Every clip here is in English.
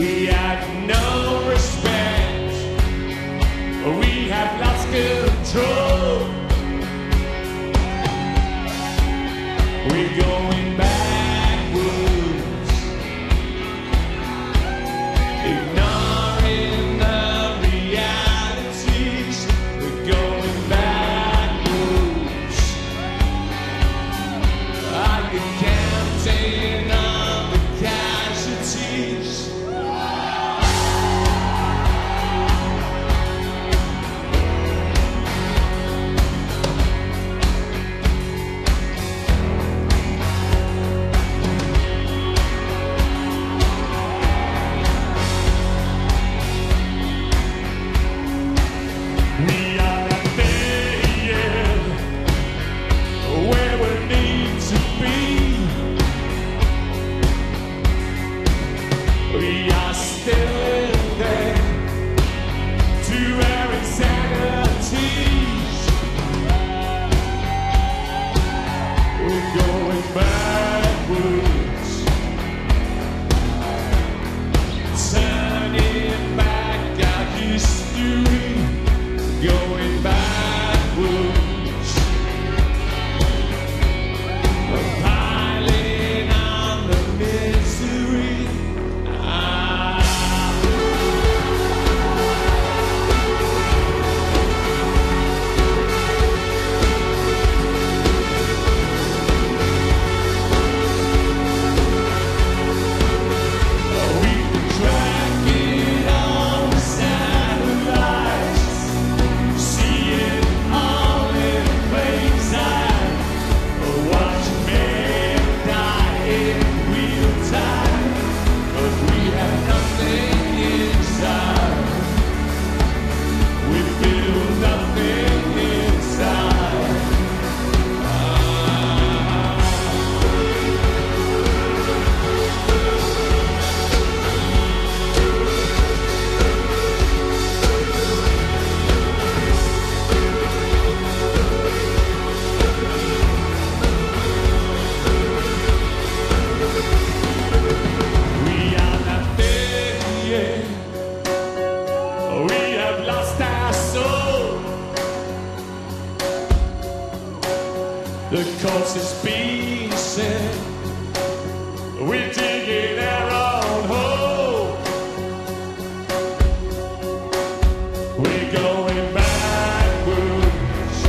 We have no respect, we have lost control. We're going backwards, ignoring the realities. We're going backwards. I can count on the casualties. We are still there to our insanities. We're going backwards, turning back our history. We're going backwards, we're piling on the misery. The coast is being set. We're digging our own hole. We're going backwards.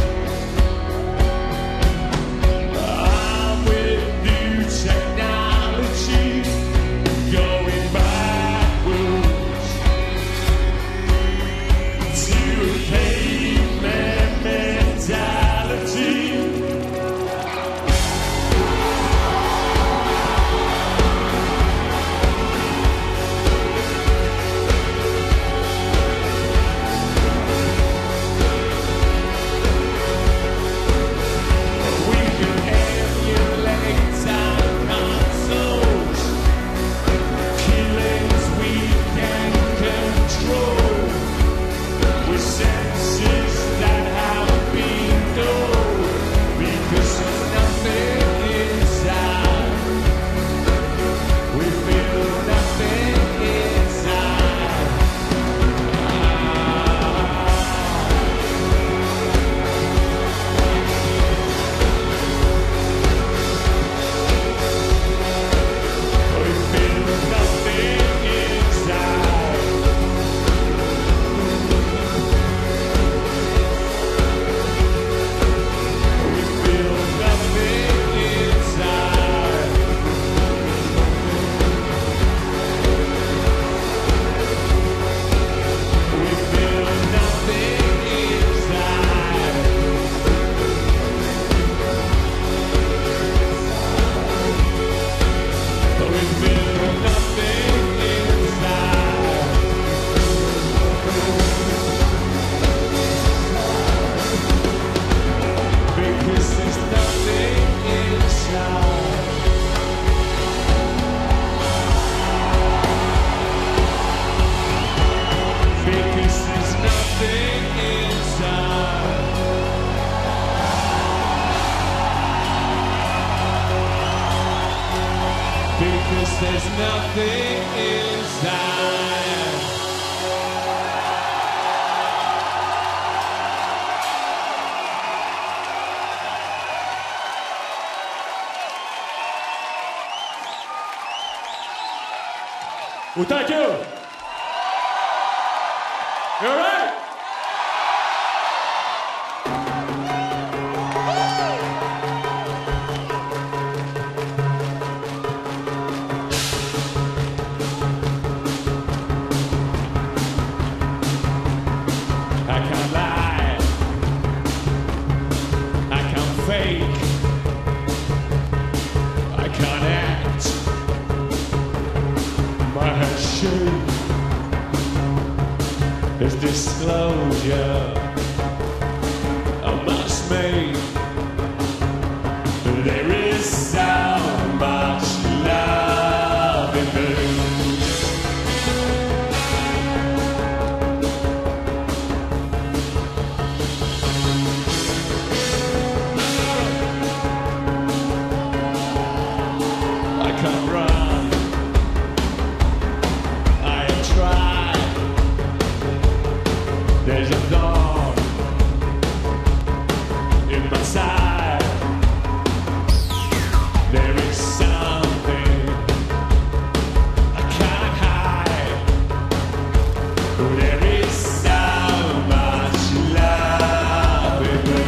I'm with new technology. Going backwards to a caveman mentality. there's nothing inside. Well, thank you. You all right? There's disclosure I must make. There is so much love in me. I can't run. There's a dog in my side. There is something I can't hide. There is so much love in me.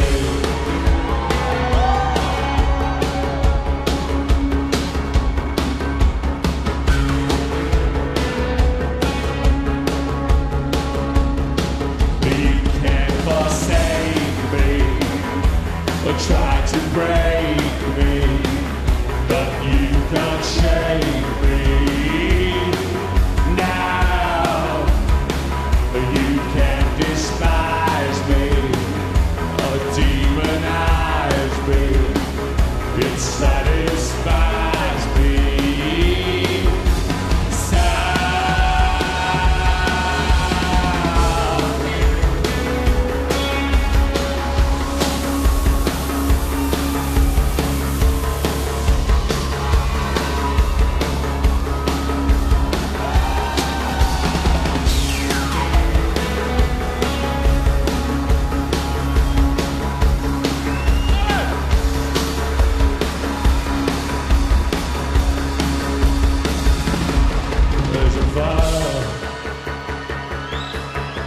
Try to break me, but you can't shake me now. You can't despise me or demonize me. It satisfies me.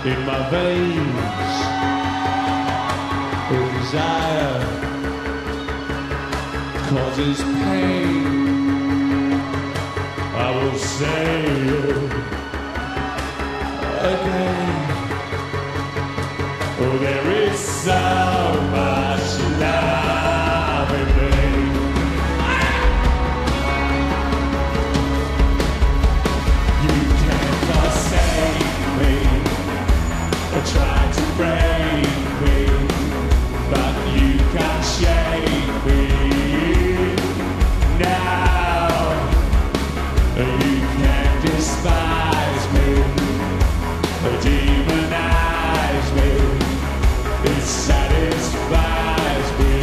In my veins, the desire causes pain. I will say again, oh, there is so much love in me. You can't forsake me. I tried to break me, but you can't shake me now. You can't despise me or demonize me. It satisfies me.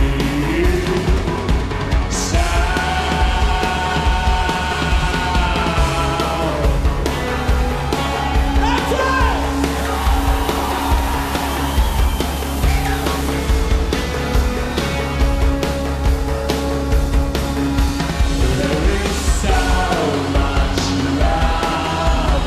There is so much love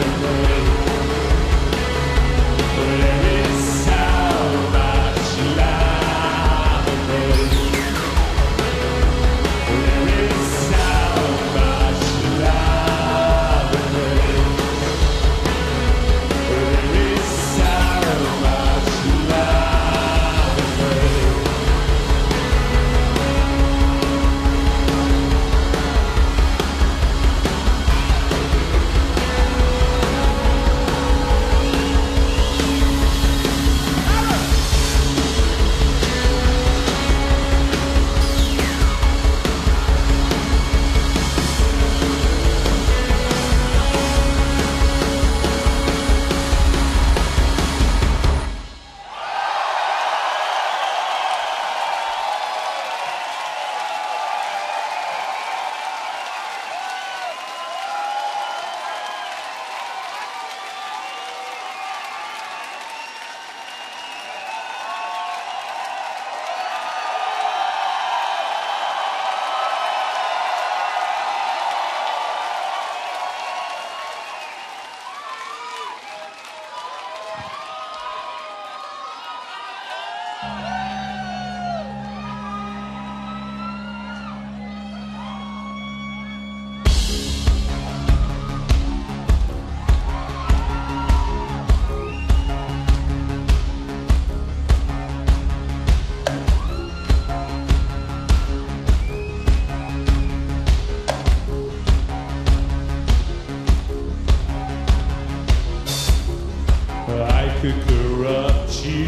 could corrupt you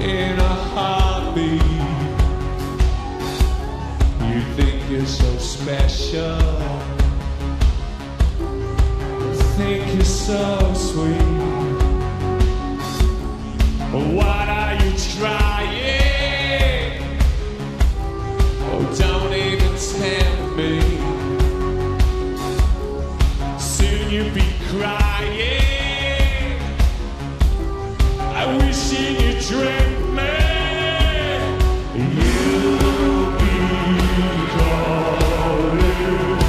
in a heartbeat. You think you're so special, you think you're so sweet. What are you trying? Oh, don't even tempt me. Soon you'll be crying. I wish you'd drink me. You'll be calling out.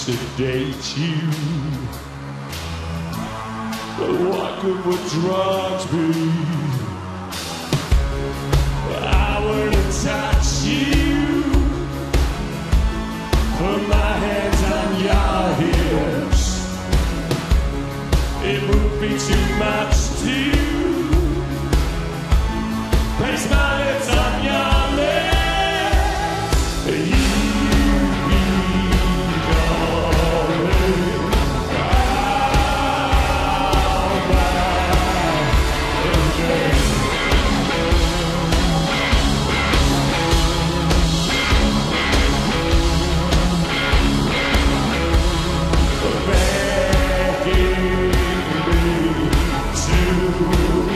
Sedate you, but what good would drugs be? I wouldn't touch you, put my hands on your hips. It would be too much to place my lips on your lips.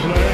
Play.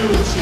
Nothing.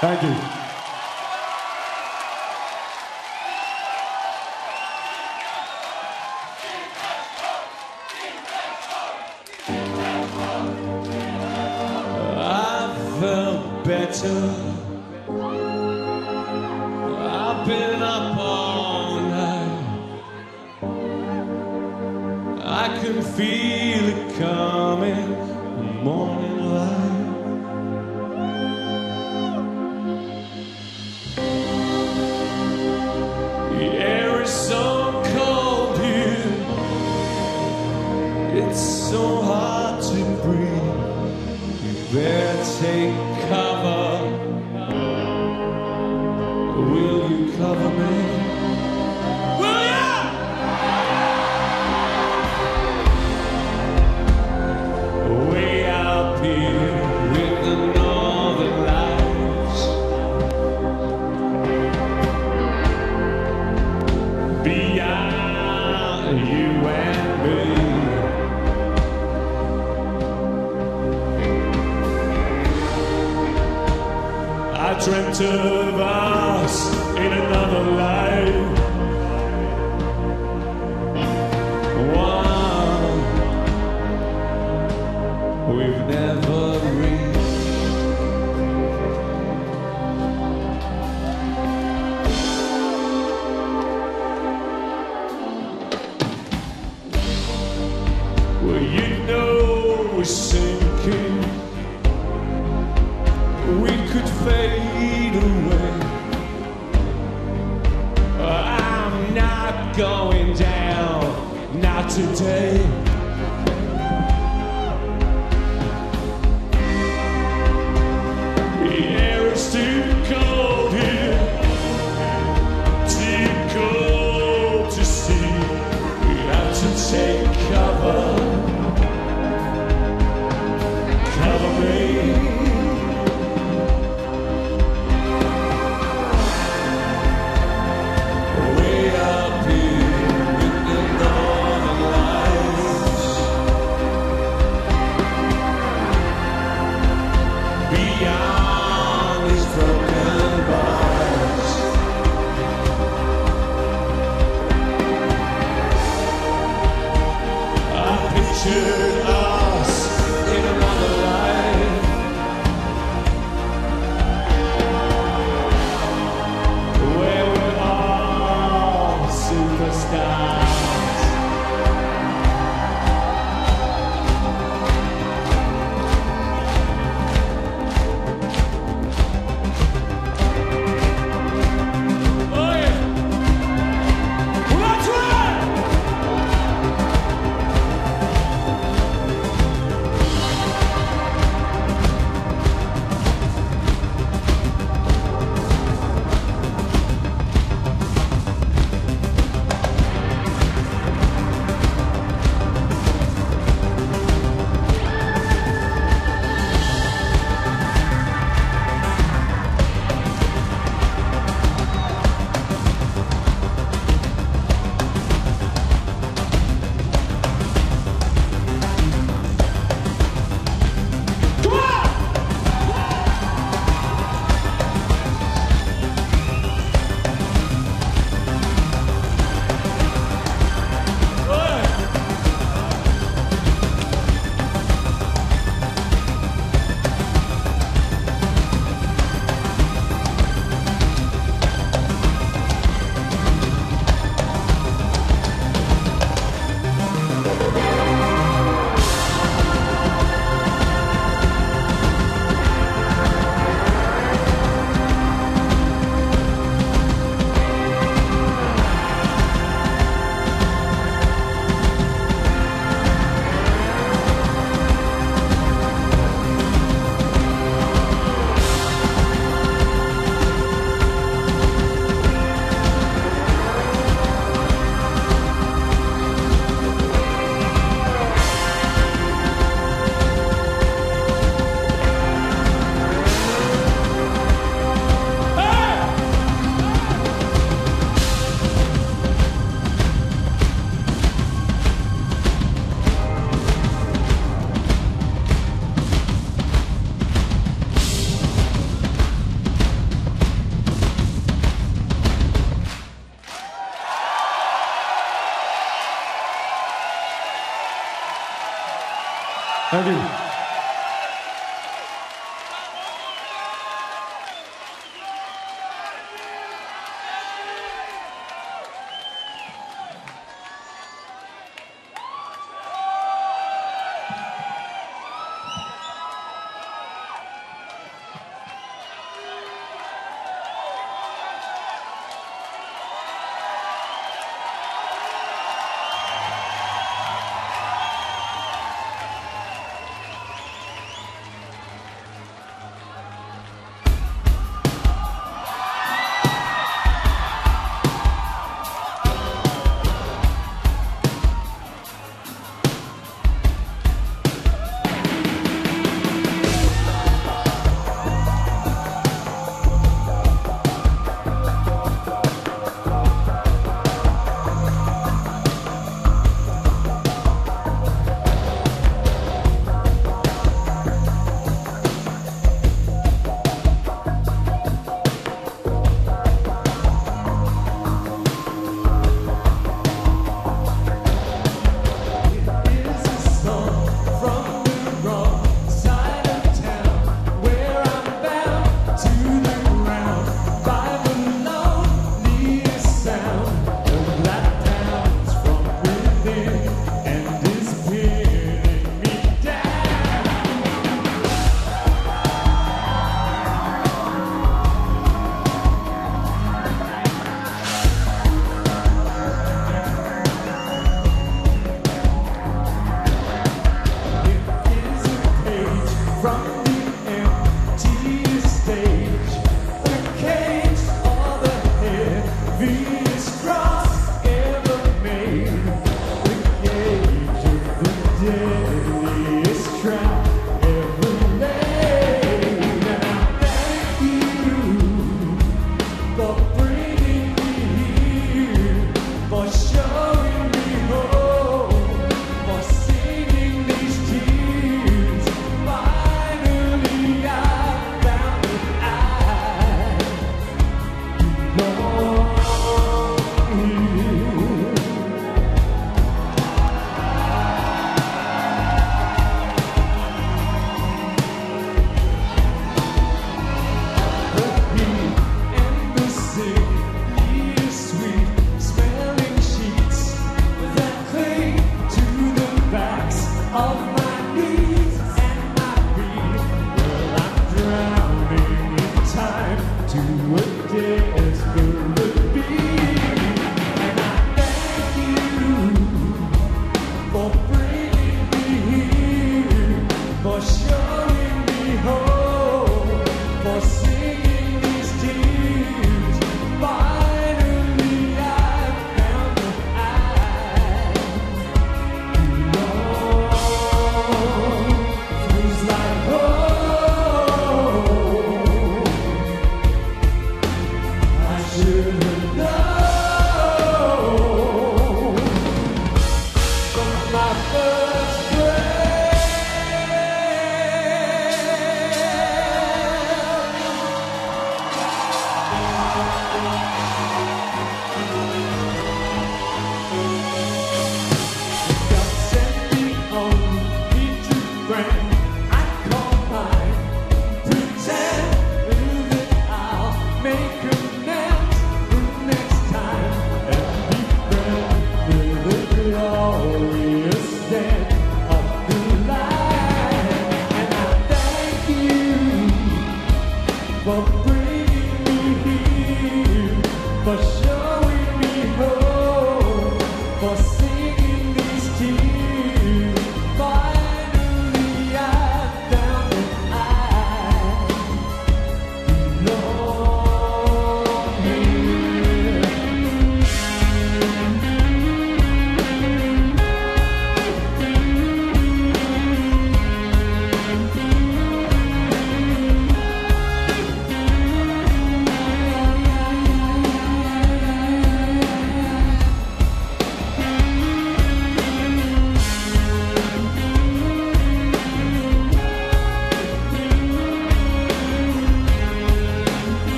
Thank you. I felt better. I've been up all night. I can feel it coming, the morning light. So hard to breathe, you better take cover. Will you cover me? Will ya? Way out here with the northern lights, beyond you and me. I dreamt of us in another life, one we've never reached. Well, you know we're sinking. We could fade away. I'm not going down, not today. The air is too cold here, too cold to see. We have to take cover. Cover me. Thank you. Glorious day.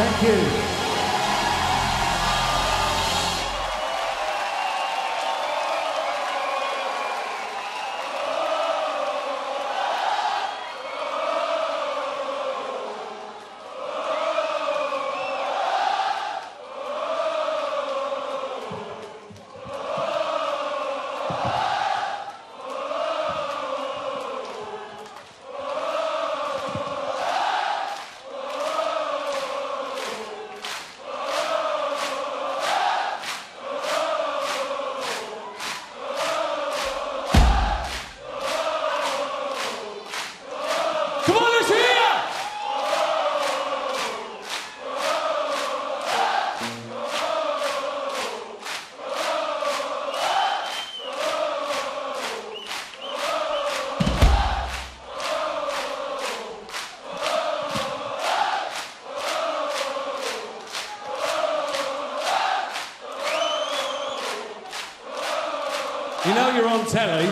Thank you. You know you're on telly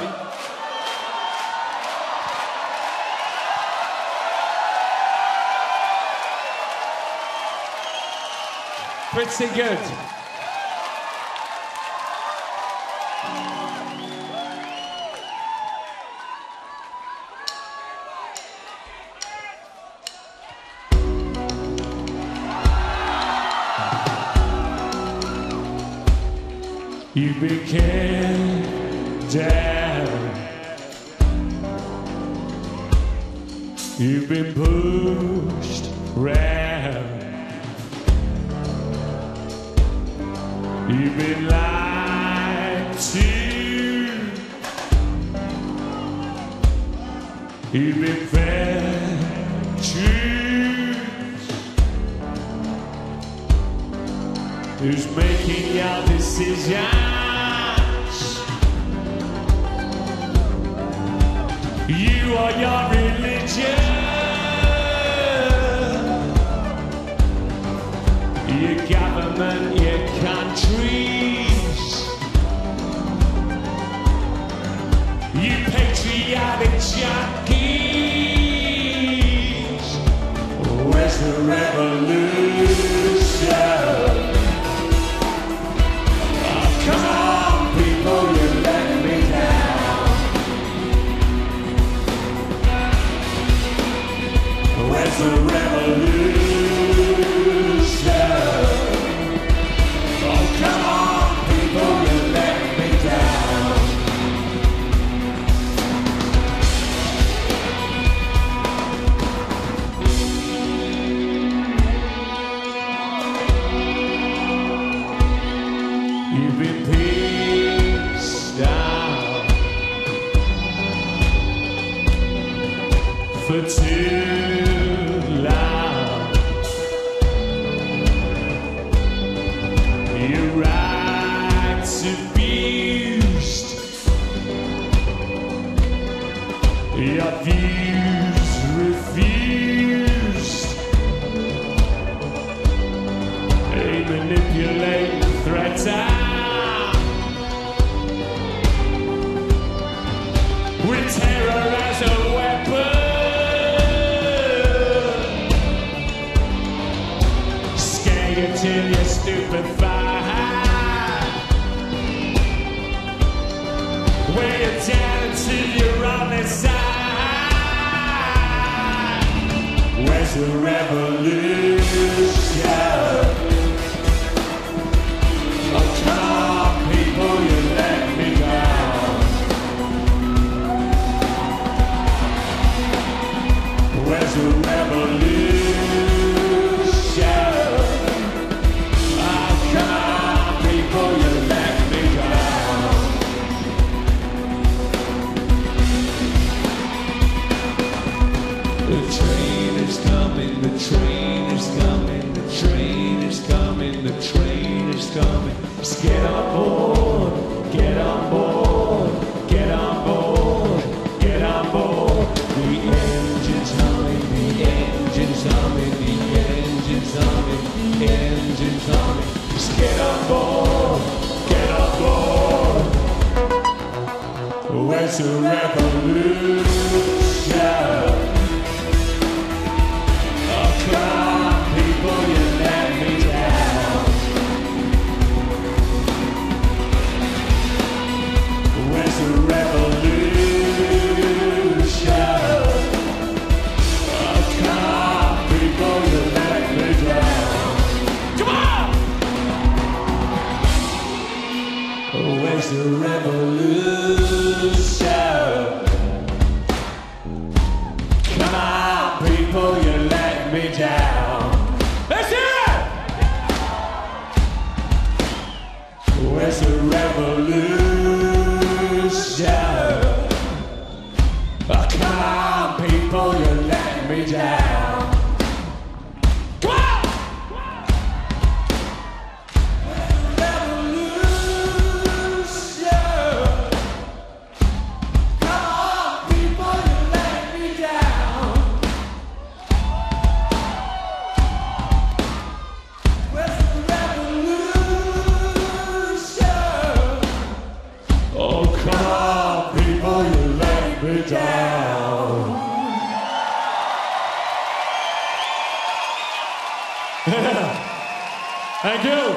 pretty good. You became down. You've been pushed round. You've been lied to. You've been fed truth. Who's making your decisions? You are your religion, your government, your countries, you patriotic junkies. Where's the revolution? Oh, come on, people, you let me down. Where's the revolution? Oh, come on, people, you let me down. You've been pissed out for two. Your views refused. They manipulate, threaten with terror as a weapon. Scare you till you're stupefied. Wear you down till you're on the side. Where's the revolution? Oh, come on, people, you let me down. Where's the revolution? Oh, come on, people, you let me down. The train. The train is coming, the train is coming, the train is coming. Just get on board, get on board, get on board, get on board. The engine's humming, the engine's humming, the engine's humming, the engine's humming. Just get on board, get on board. Where's the revolution? People, you people, you let me down. Let's hear it! Where's the revolution? Come on, people, you let me down. Yeah. Thank you.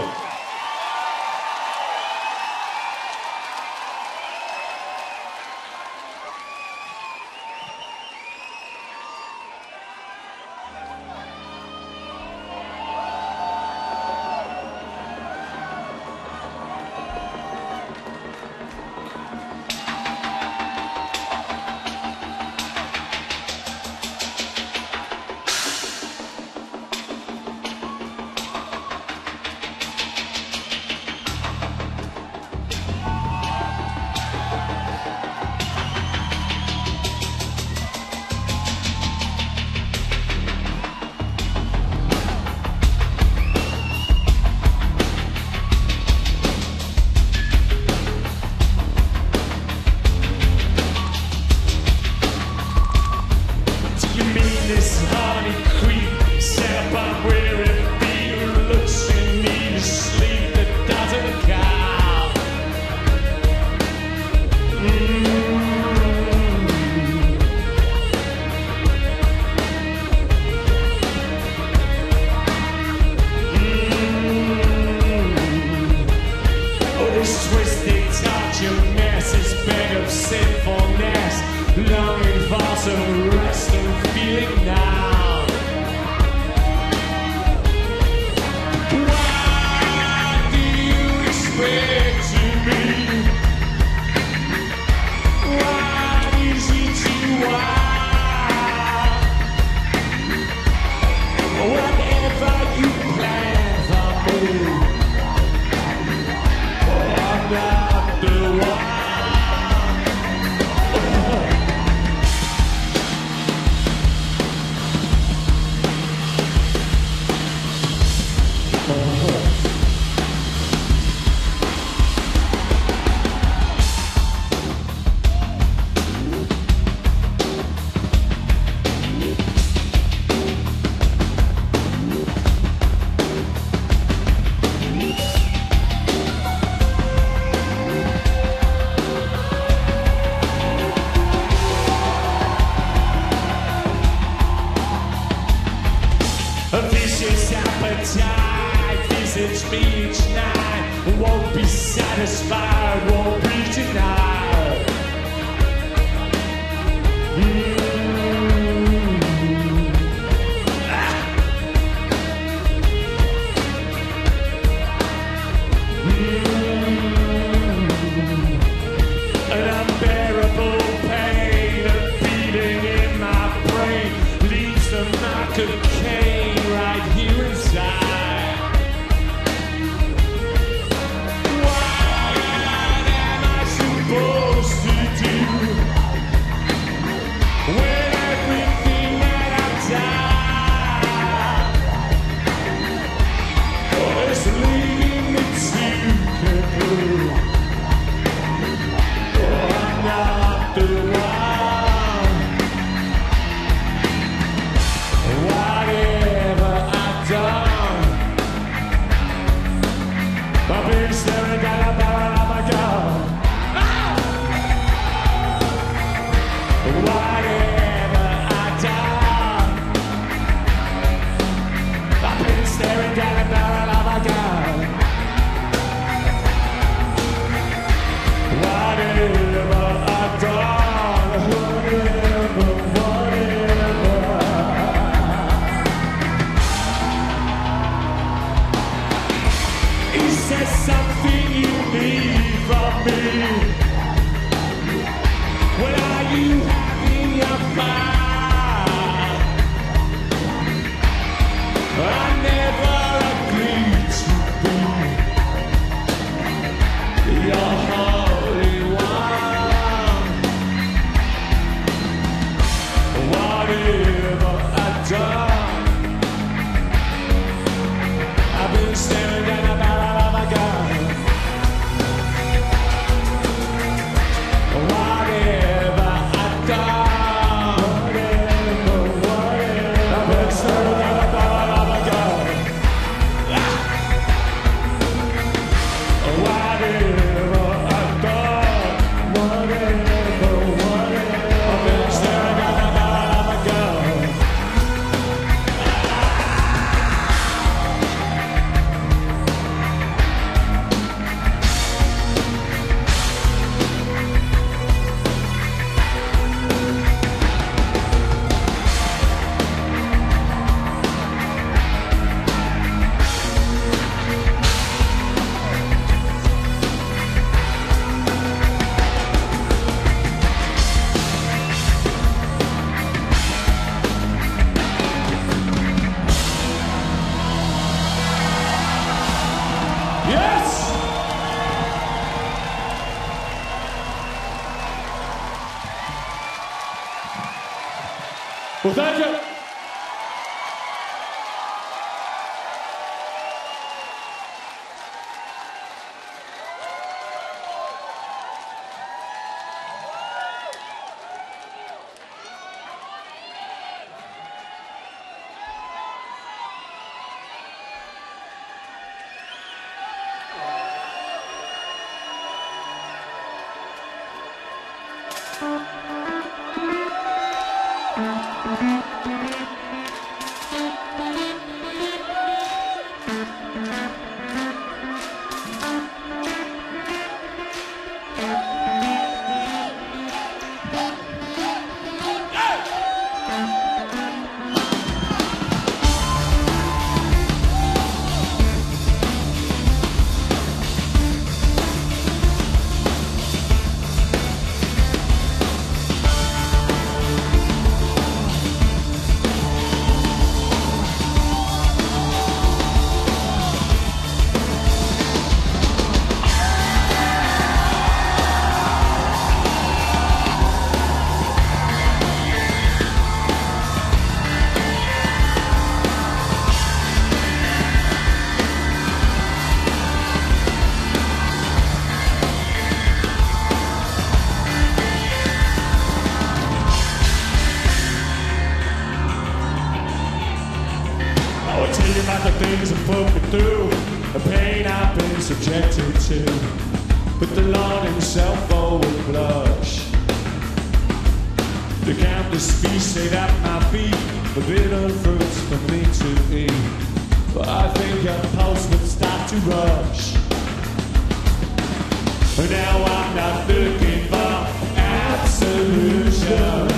This honey creep set up on where it feels, looks in need of sleep that doesn't count. Oh, this twisted touch of mess is bag of sinfulness, longing for some rest and feeling. Visits me each night, won't be satisfied, won't be denied. An unbearable pain, a beating in my brain, leaves the mark of Cain right here inside. Why? Well, thank you. Things I've broken through, the pain I've been subjected to, but the Lord himself always blush. The countless beasts ate at my feet, the bitter fruits for me to eat, but I think your pulse would start to rush. But now I'm not looking for absolution,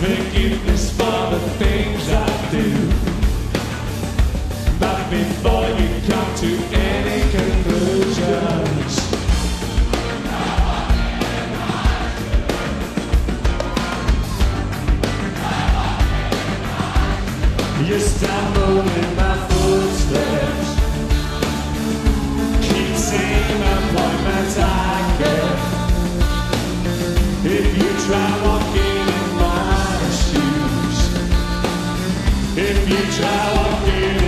forgiveness for the things I do. But before you come to any conclusions, you stumble in my footsteps. Keep seeing my appointments I get. If you try walking in my shoes, if you try walking in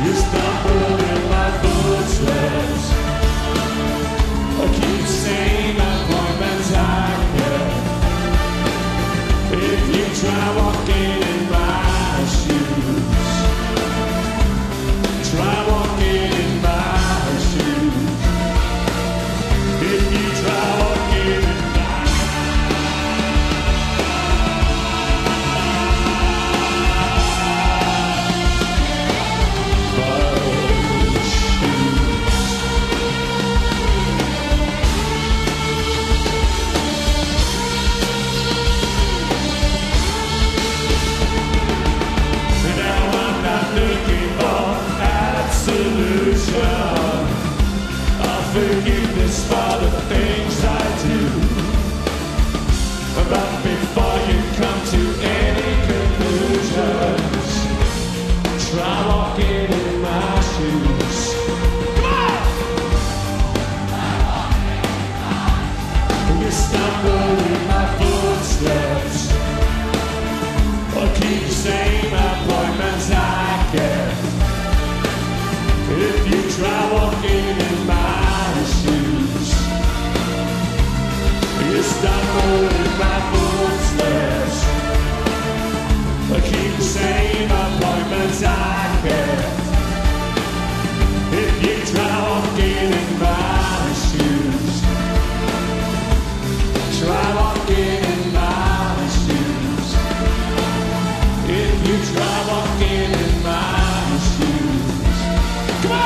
You stumble in my footsteps. I keep saying appointments I kept. If you try walking in my shoes, try walking in my shoes. If you try walking in my forgiveness for the things I do. But before you come to any conclusions, try walking in my shoes. Come on! Try walking in my shoes. You stumble in my footsteps. I keep the same appointments I get. If you try walking in my shoes, you stumble in my footsteps. I keep the same appointments I kept. If you try walking in my shoes, try walking in my shoes. If you try walking in my shoes, come on!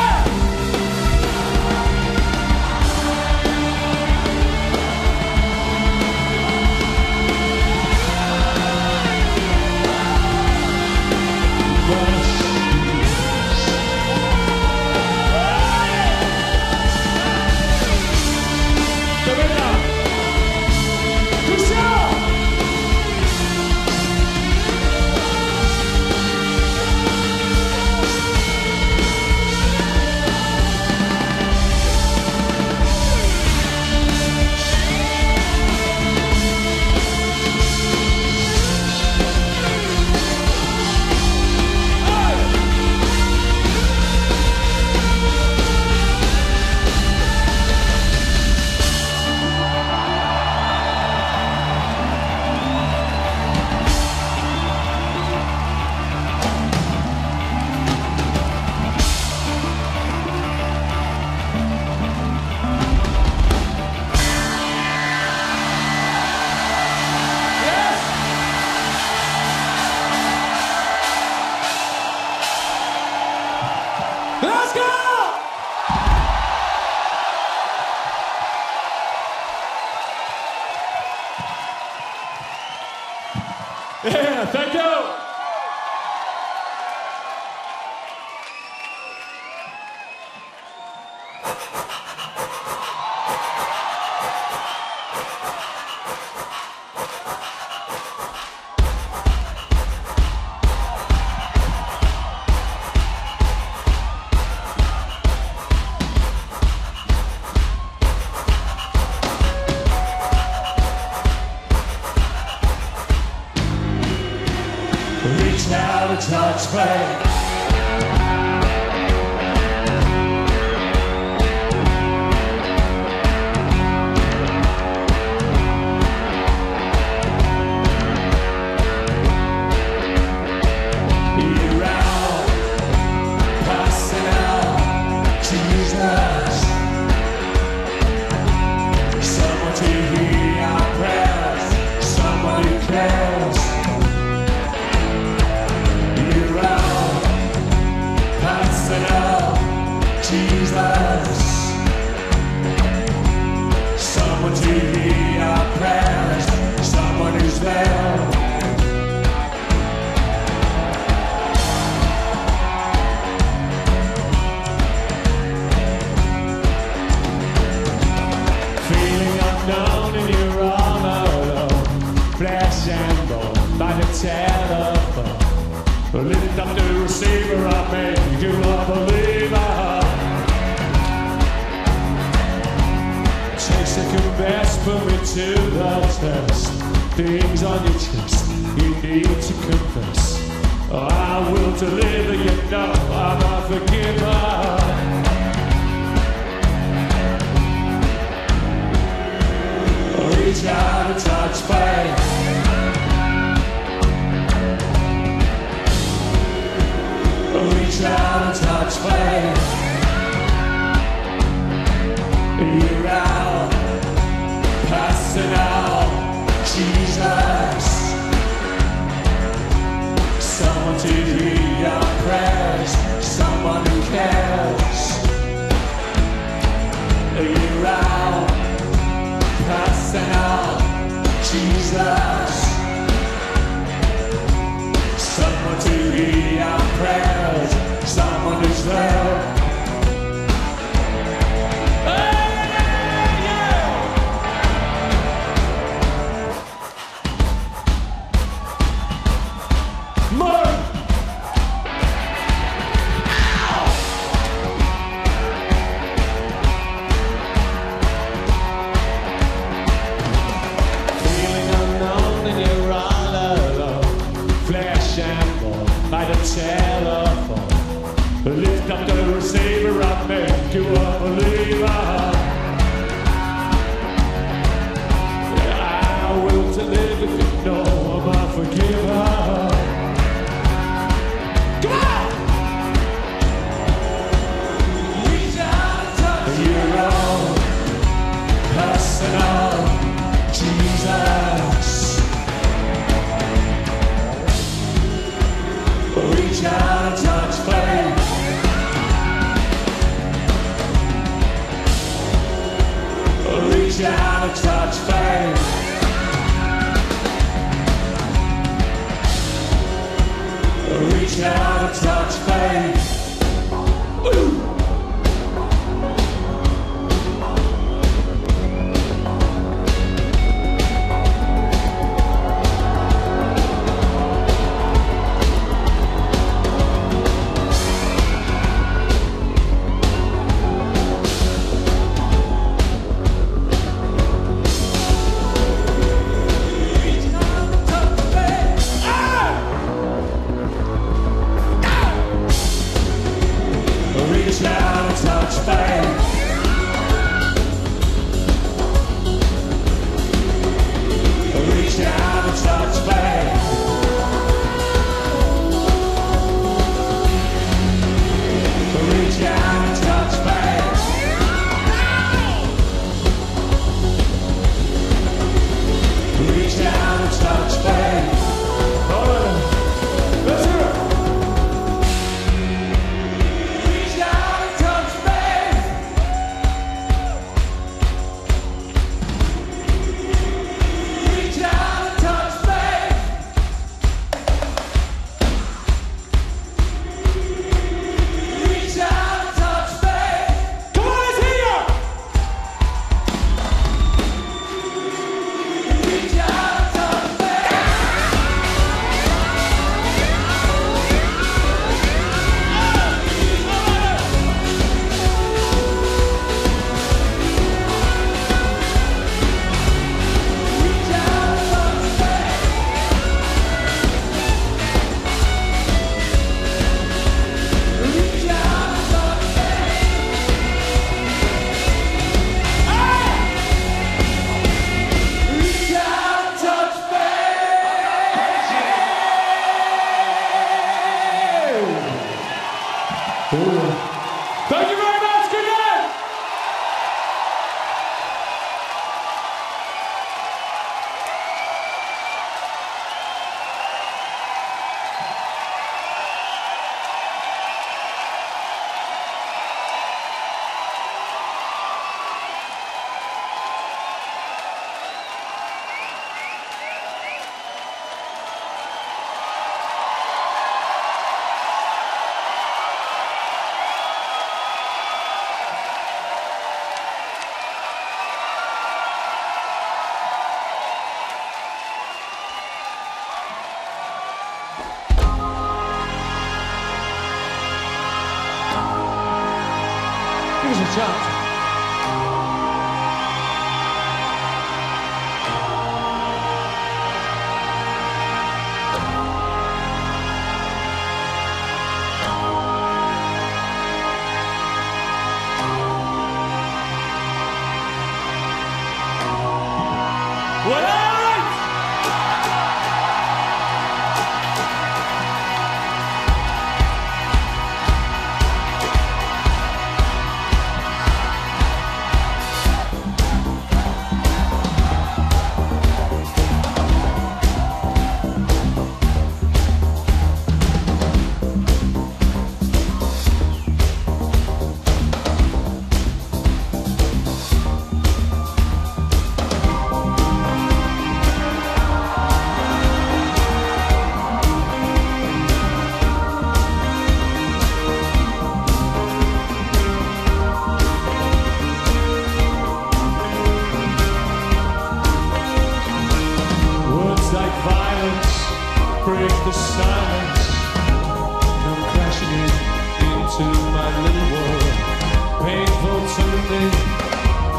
Yeah, thank you. Reach out and touch me. You're out, passing out to use us. Someone to hear our prayers, someone who cares. Someone to hear our prayers, someone who's there. Feeling unknown and you're all alone. Flesh and bone by the telephone. Lift up the receiver, I make you a believer. Second best, put me to the test. Things on your chest, you need to confess. I will to live, you know, I'm a forgiver. Reach out and touch faith. Reach out and touch faith. You're out, passing out, Jesus. Someone to hear your prayers, someone who cares. You're out, passing out, Jesus. Someone to hear your prayers, someone who's there.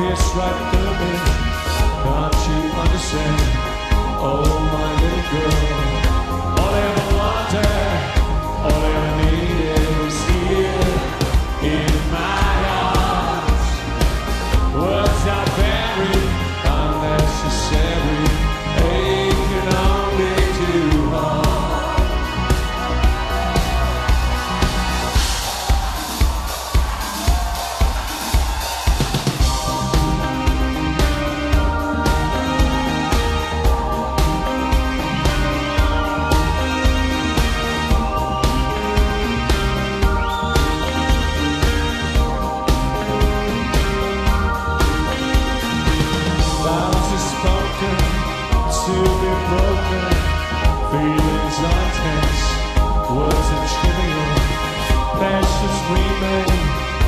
kiss right through me. Can't you understand? Oh, my little girl, all I ever wanted, all I ever needed was here in my arms. Words are buried, unnecessary, they can only do broken, feelings are tense, words are trivial, passions remain,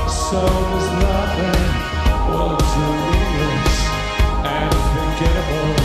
so was nothing, words are meaningless and forgettable.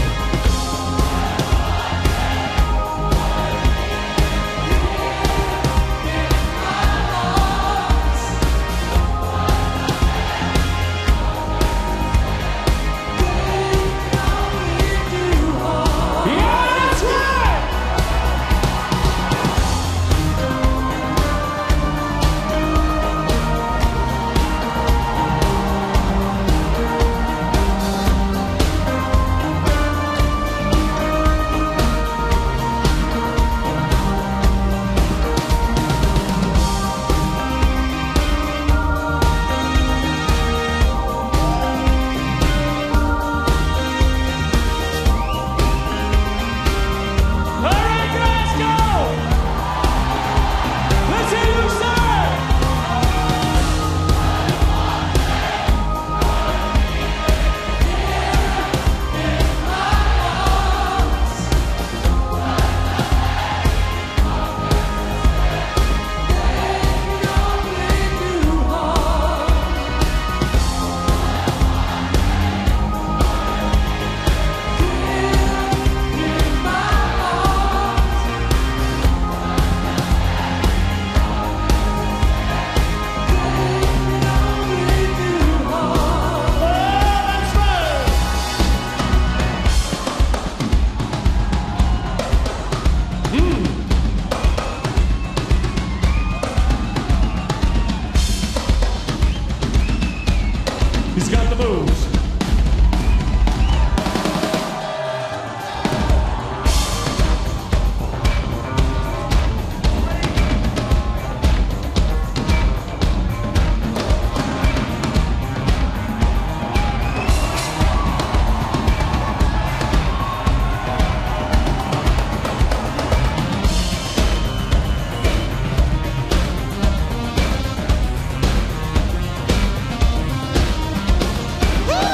He's got the moves. Woo!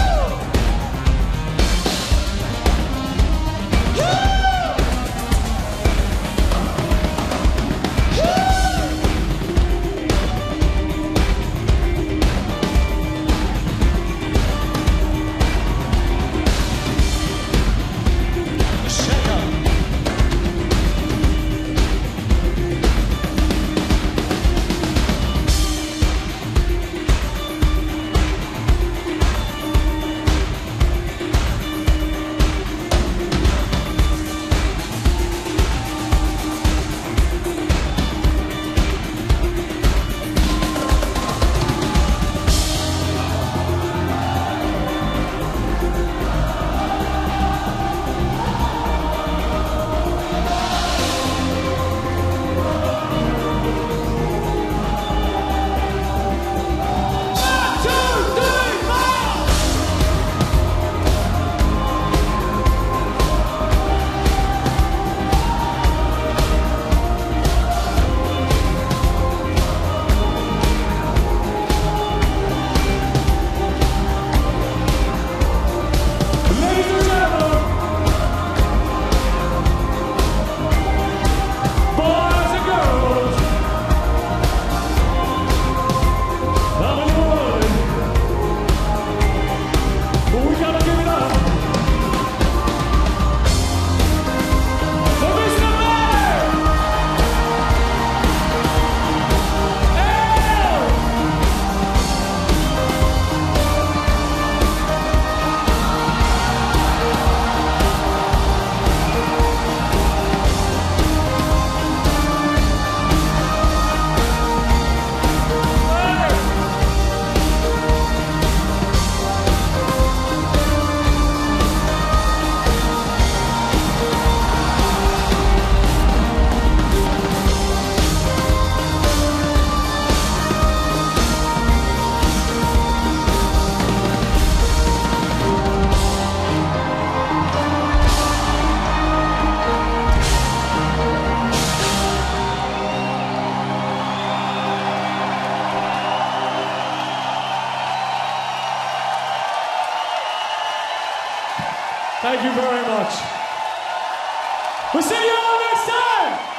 Thank you very much. We'll see you all next time.